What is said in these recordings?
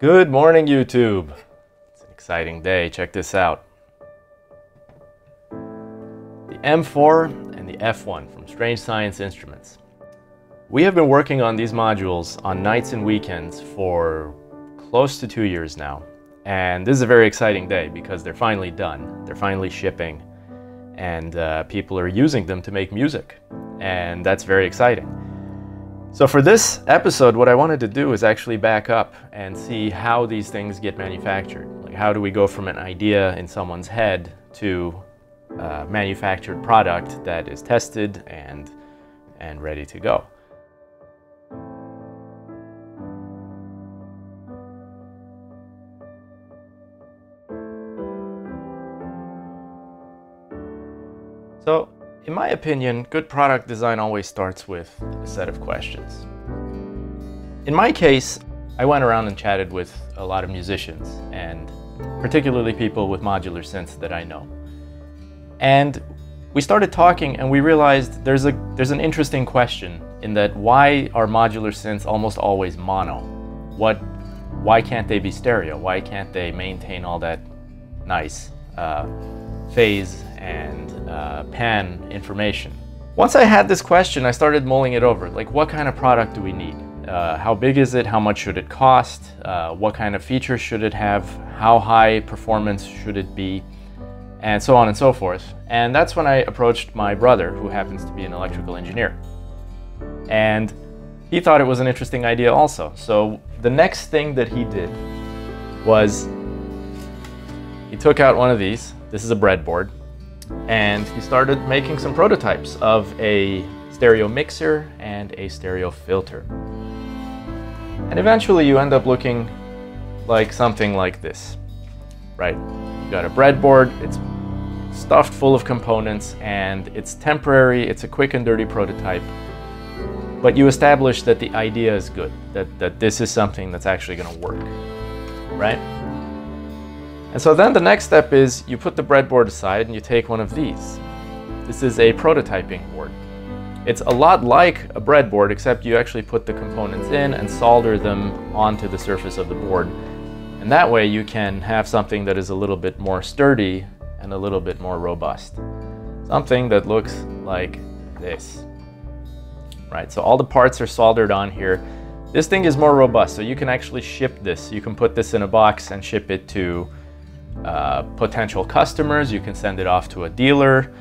Good morning, YouTube. It's an exciting day. Check this out. The M4 and the F1 from Strange Science Instruments. We have been working on these modules on nights and weekends for close to 2 years now. And this is a very exciting day because they're finally done. They're finally shipping and people are using them to make music. And that's very exciting. So for this episode, what I wanted to do is actually back up and see how these things get manufactured. Like, how do we go from an idea in someone's head to a manufactured product that is tested and ready to go? So, in my opinion, good product design always starts with a set of questions. In my case, I went around and chatted with a lot of musicians, and particularly people with modular synths that I know. And we started talking and we realized there's an interesting question in that, why are modular synths almost always mono? Why can't they be stereo? Why can't they maintain all that nice phase and pan information? Once I had this question, I started mulling it over. Like, what kind of product do we need? How big is it? How much should it cost? What kind of features should it have? How high performance should it be? And so on and so forth. And that's when I approached my brother, who happens to be an electrical engineer. And he thought it was an interesting idea also. So the next thing that he did was he took out one of these. This is a breadboard. And he started making some prototypes of a stereo mixer and a stereo filter. And eventually you end up looking like something like this, right? You've got a breadboard, it's stuffed full of components, and it's temporary, it's a quick and dirty prototype. But you establish that the idea is good, that this is something that's actually going to work, right? And so then the next step is you put the breadboard aside and you take one of these. This is a prototyping board. It's a lot like a breadboard, except you actually put the components in and solder them onto the surface of the board. And that way you can have something that is a little bit more sturdy and a little bit more robust. Something that looks like this. Right, so all the parts are soldered on here. This thing is more robust, so you can actually ship this. You can put this in a box and ship it to potential customers. You can send it off to a dealer.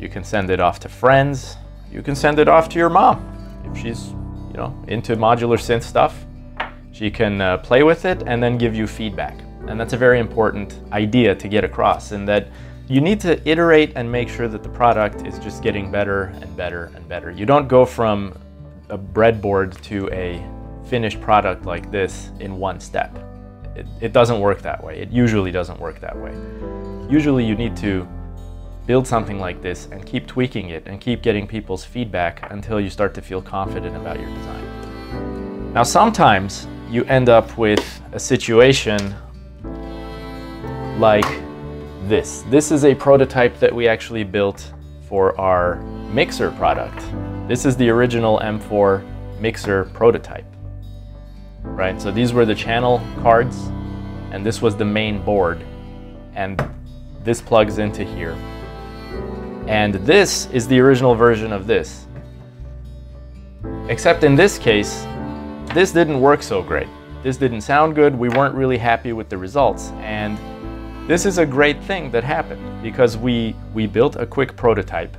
You can send it off to friends. You can send it off to your mom. If she's, you know, into modular synth stuff, she can play with it and then give you feedback. And that's a very important idea to get across, in that you need to iterate and make sure that the product is just getting better and better and better. You don't go from a breadboard to a finished product like this in one step. It doesn't work that way. It usually doesn't work that way. Usually you need to build something like this and keep tweaking it and keep getting people's feedback until you start to feel confident about your design. Now, sometimes you end up with a situation like this. This is a prototype that we actually built for our mixer product. This is the original M4 mixer prototype. Right, so these were the channel cards, and this was the main board, and this plugs into here. And this is the original version of this. Except in this case, this didn't work so great. This didn't sound good, we weren't really happy with the results, and this is a great thing that happened, because we built a quick prototype.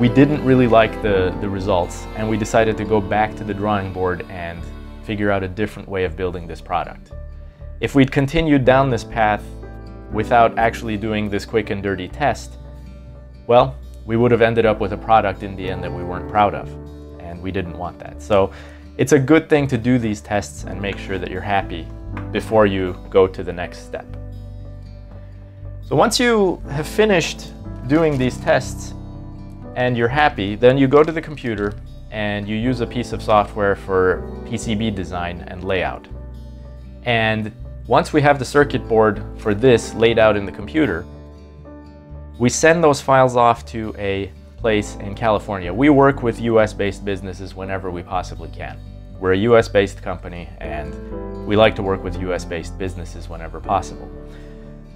We didn't really like the results, and we decided to go back to the drawing board and figure out a different way of building this product. If we'd continued down this path without actually doing this quick and dirty test, well, we would have ended up with a product in the end that we weren't proud of, and we didn't want that. So it's a good thing to do these tests and make sure that you're happy before you go to the next step. So once you have finished doing these tests and you're happy, then you go to the computer and you use a piece of software for PCB design and layout. And once we have the circuit board for this laid out in the computer, we send those files off to a place in California. We work with US-based businesses whenever we possibly can. We're a US-based company, and We like to work with US-based businesses whenever possible.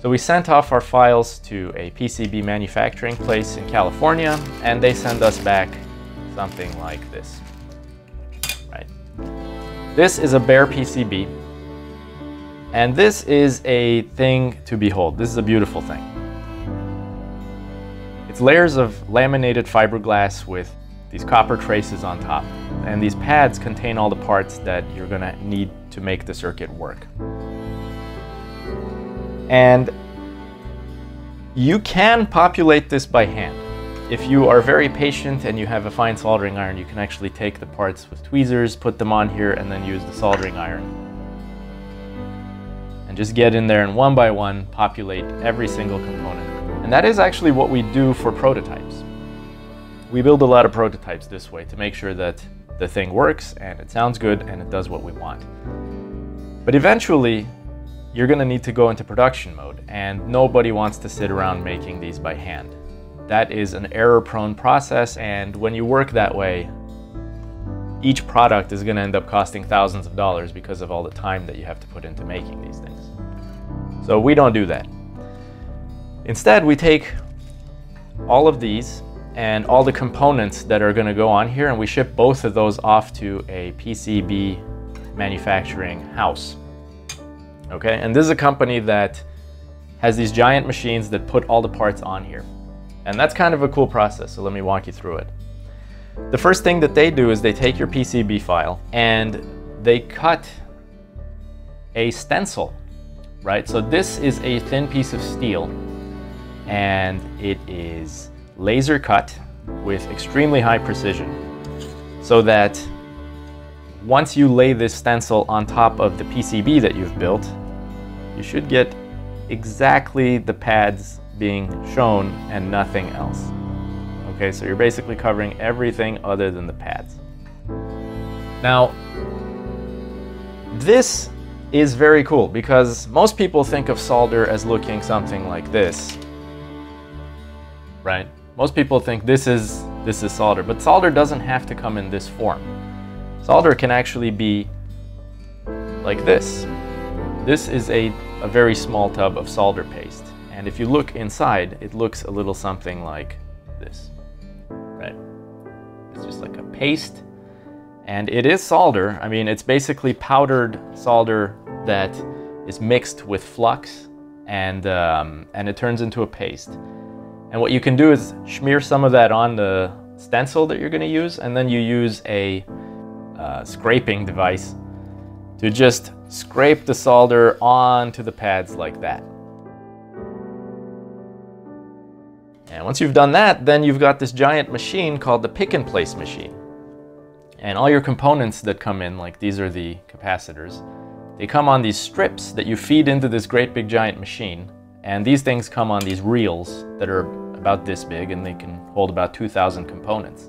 So we sent off our files to a PCB manufacturing place in California, and they send us back something like this. Right. This is a bare PCB, and this is a thing to behold. This is a beautiful thing. It's layers of laminated fiberglass with these copper traces on top, and these pads contain all the parts that you're going to need to make the circuit work. And you can populate this by hand. If you are very patient and you have a fine soldering iron, you can actually take the parts with tweezers, put them on here, and then use the soldering iron. And just get in there and one by one populate every single component. And that is actually what we do for prototypes. We build a lot of prototypes this way to make sure that the thing works and it sounds good and it does what we want. But eventually, you're going to need to go into production mode, and nobody wants to sit around making these by hand. That is an error-prone process, and when you work that way, each product is going to end up costing thousands of dollars because of all the time that you have to put into making these things. So we don't do that. Instead, we take all of these and all the components that are going to go on here, and we ship both of those off to a PCB manufacturing house. Okay, and this is a company that has these giant machines that put all the parts on here. And that's kind of a cool process, so let me walk you through it. The first thing that they do is they take your PCB file and they cut a stencil, right? So this is a thin piece of steel, and it is laser cut with extremely high precision, so that once you lay this stencil on top of the PCB that you've built, you should get exactly the pads being shown and nothing else. Okay, so you're basically covering everything other than the pads. Now, this is very cool because most people think of solder as looking something like this, right? Most people think this is solder, but solder doesn't have to come in this form. Solder can actually be like this. This is a very small tub of solder paste. And if you look inside, it looks a little something like this, right? It's just like a paste, and it is solder. I mean, it's basically powdered solder that is mixed with flux, and it turns into a paste. And what you can do is smear some of that on the stencil that you're gonna use, and then you use a scraping device to just scrape the solder onto the pads like that. And once you've done that, then you've got this giant machine called the pick and place machine. And all your components that come in, like these are the capacitors, they come on these strips that you feed into this great big giant machine. And these things come on these reels that are about this big, and they can hold about 2,000 components.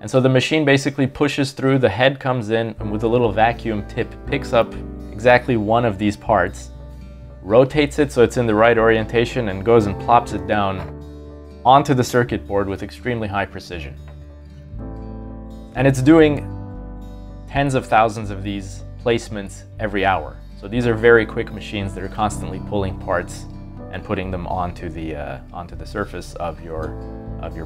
And so the machine basically pushes through, the head comes in, and with a little vacuum tip, picks up exactly one of these parts, rotates it so it's in the right orientation, and goes and plops it down onto the circuit board with extremely high precision. And it's doing tens of thousands of these placements every hour. So these are very quick machines that are constantly pulling parts and putting them onto the surface of your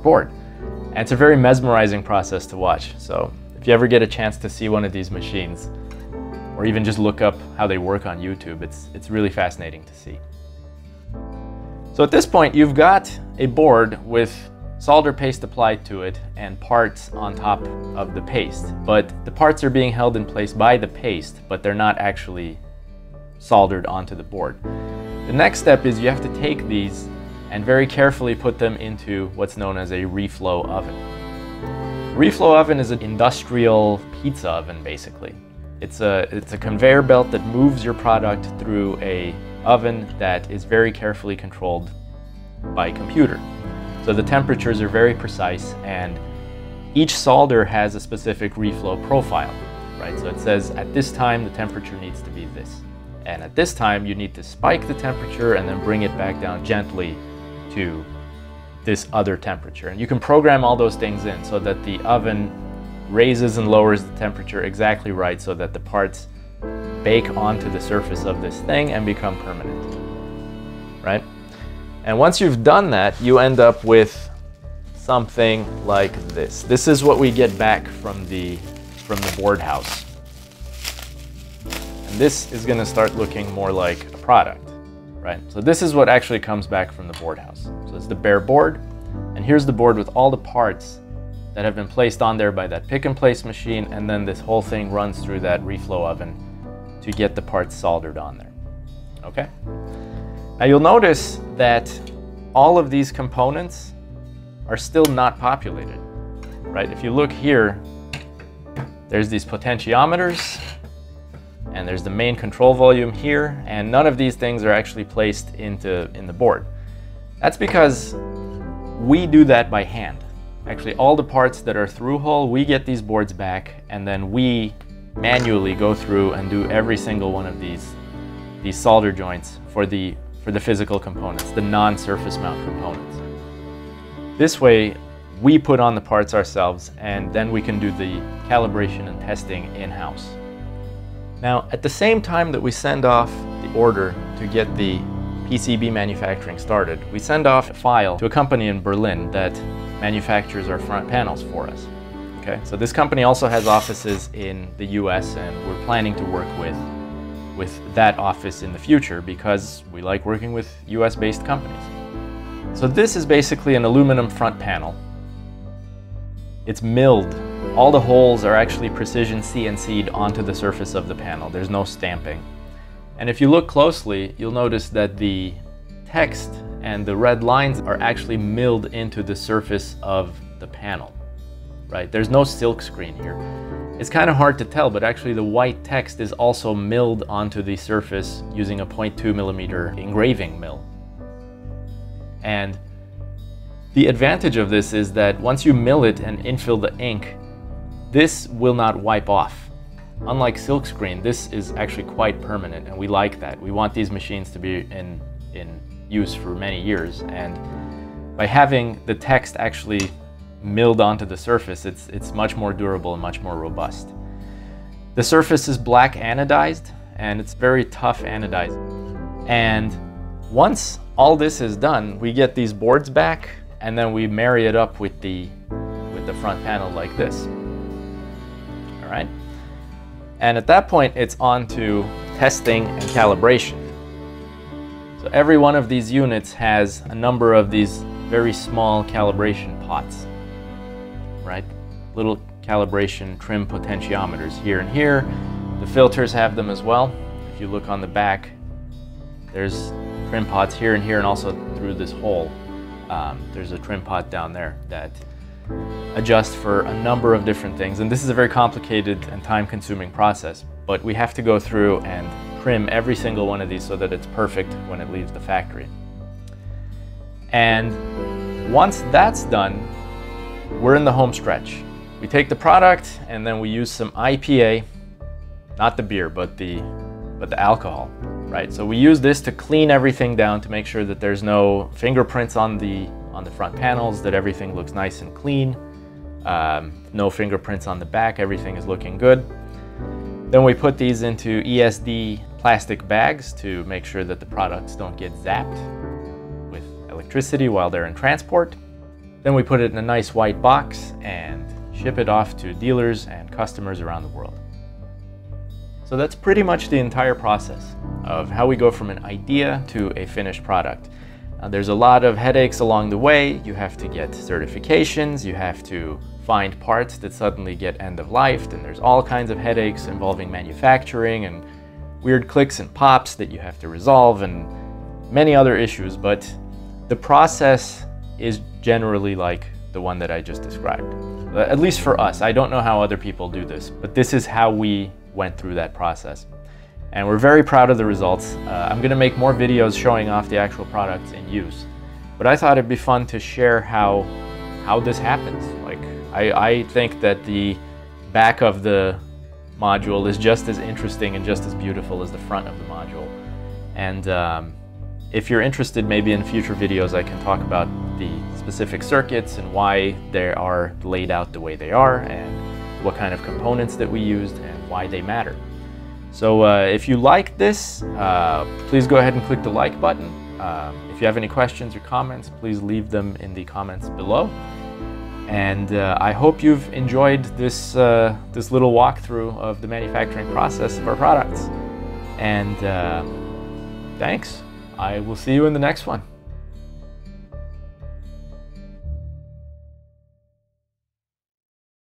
board. And it's a very mesmerizing process to watch. So if you ever get a chance to see one of these machines, or even just look up how they work on YouTube, it's really fascinating to see. So at this point, you've got a board with solder paste applied to it and parts on top of the paste. But the parts are being held in place by the paste, but they're not actually soldered onto the board. The next step is you have to take these and very carefully put them into what's known as a reflow oven. A reflow oven is an industrial pizza oven, basically. It's a conveyor belt that moves your product through an oven that is very carefully controlled by computer. So the temperatures are very precise, and each solder has a specific reflow profile, right? So it says at this time the temperature needs to be this. And at this time you need to spike the temperature and then bring it back down gently to this other temperature. And you can program all those things in so that the oven raises and lowers the temperature exactly right so that the parts bake onto the surface of this thing and become permanent, right? And once you've done that, you end up with something like this. This is what we get back from the board house. And this is gonna start looking more like a product, right? So this is what actually comes back from the board house. So it's the bare board, and here's the board with all the parts that have been placed on there by that pick and place machine, and then this whole thing runs through that reflow oven to get the parts soldered on there, okay? Now you'll notice that all of these components are still not populated, right? If you look here, there's these potentiometers, and there's the main control volume here, and none of these things are actually placed in the board. That's because we do that by hand. Actually, all the parts that are through-hole, we get these boards back, and then we manually go through and do every single one of these solder joints for the physical components, the non-surface mount components. This way, we put on the parts ourselves, and then we can do the calibration and testing in-house. Now, at the same time that we send off the order to get the PCB manufacturing started, we send off a file to a company in Berlin that manufactures our front panels for us. Okay, so this company also has offices in the US, and we're planning to work with that office in the future because we like working with US-based companies. So this is basically an aluminum front panel. It's milled. All the holes are actually precision CNC'd onto the surface of the panel. There's no stamping. And if you look closely, you'll notice that the text and the red lines are actually milled into the surface of the panel, right? There's no silk screen here. It's kind of hard to tell, but actually the white text is also milled onto the surface using a 0.2mm engraving mill. And the advantage of this is that once you mill it and infill the ink, this will not wipe off. Unlike silkscreen, this is actually quite permanent, and we like that. We want these machines to be in use for many years, and by having the text actually milled onto the surface, it's much more durable and much more robust. The surface is black anodized, and it's very tough anodized. And once all this is done, we get these boards back, and then we marry it up with the front panel like this. All right? And at that point, it's on to testing and calibration. So every one of these units has a number of these very small calibration pots, right? Little calibration trim potentiometers here and here. The filters have them as well. If you look on the back, there's trim pots here and here, and also through this hole. There's a trim pot down there that adjusts for a number of different things. And this is a very complicated and time-consuming process, but we have to go through and trim every single one of these so that it's perfect when it leaves the factory. And once that's done, we're in the home stretch. We take the product and then we use some IPA, not the beer, but the alcohol, right? So we use this to clean everything down to make sure that there's no fingerprints on the front panels, that everything looks nice and clean. No fingerprints on the back, everything is looking good. Then we put these into ESD plastic bags to make sure that the products don't get zapped with electricity while they're in transport. Then we put it in a nice white box and ship it off to dealers and customers around the world. So that's pretty much the entire process of how we go from an idea to a finished product. There's a lot of headaches along the way. You have to get certifications, you have to find parts that suddenly get end-of-lifed, and there's all kinds of headaches involving manufacturing and weird clicks and pops that you have to resolve and many other issues, but the process is generally like the one that I just described. At least for us. I don't know how other people do this, but this is how we went through that process. And we're very proud of the results. I'm going to make more videos showing off the actual products in use, but I thought it'd be fun to share how this happens. Like, I think that the back of the module is just as interesting and just as beautiful as the front of the module. And if you're interested, maybe in future videos I can talk about the specific circuits and why they are laid out the way they are, and what kind of components that we used, and why they matter. So if you like this, please go ahead and click the like button. If you have any questions or comments, please leave them in the comments below. And I hope you've enjoyed this, this little walkthrough of the manufacturing process of our products. And thanks. I will see you in the next one.